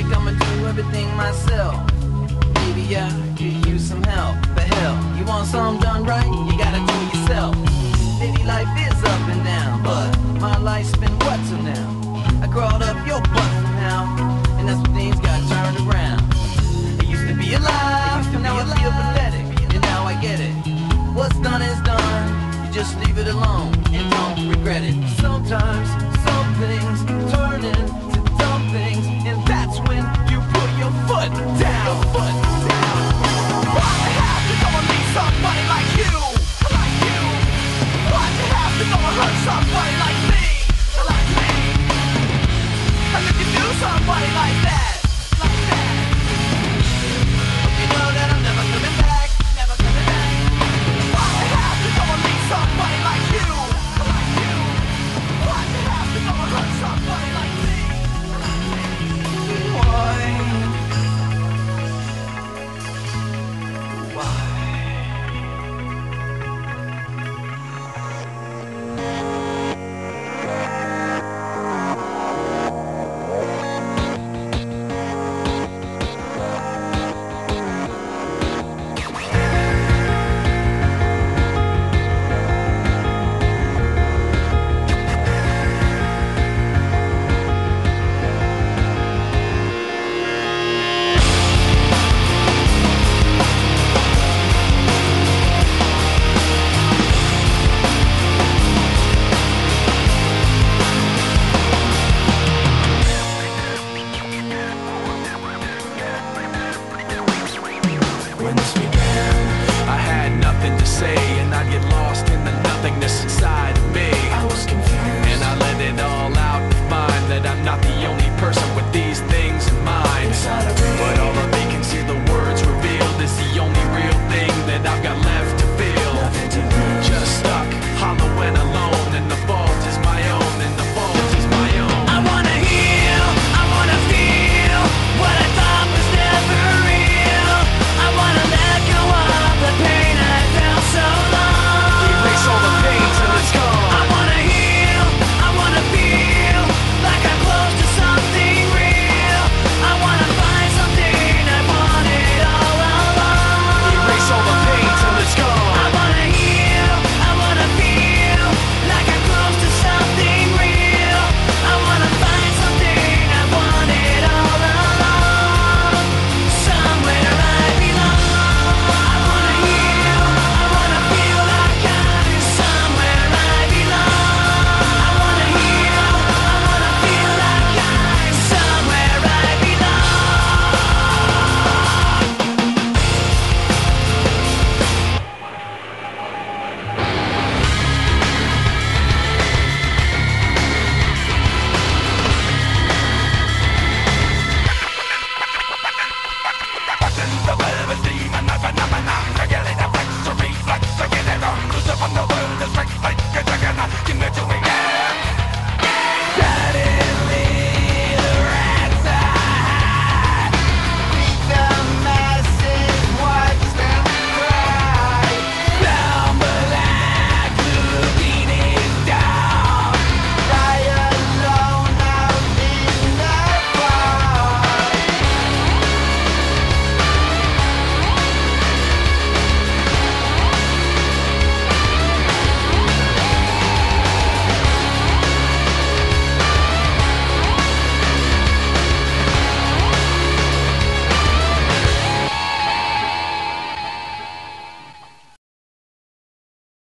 I'ma do everything myself. Maybe I could use some help. But hell, you want something done right, you gotta do it yourself. Maybe life is up and down, but my life's been what till now? I crawled up your butt now, and that's when things got turned around. I used to be alive, and now I feel pathetic, and now I get it. What's done is done, you just leave it alone, and don't regret it.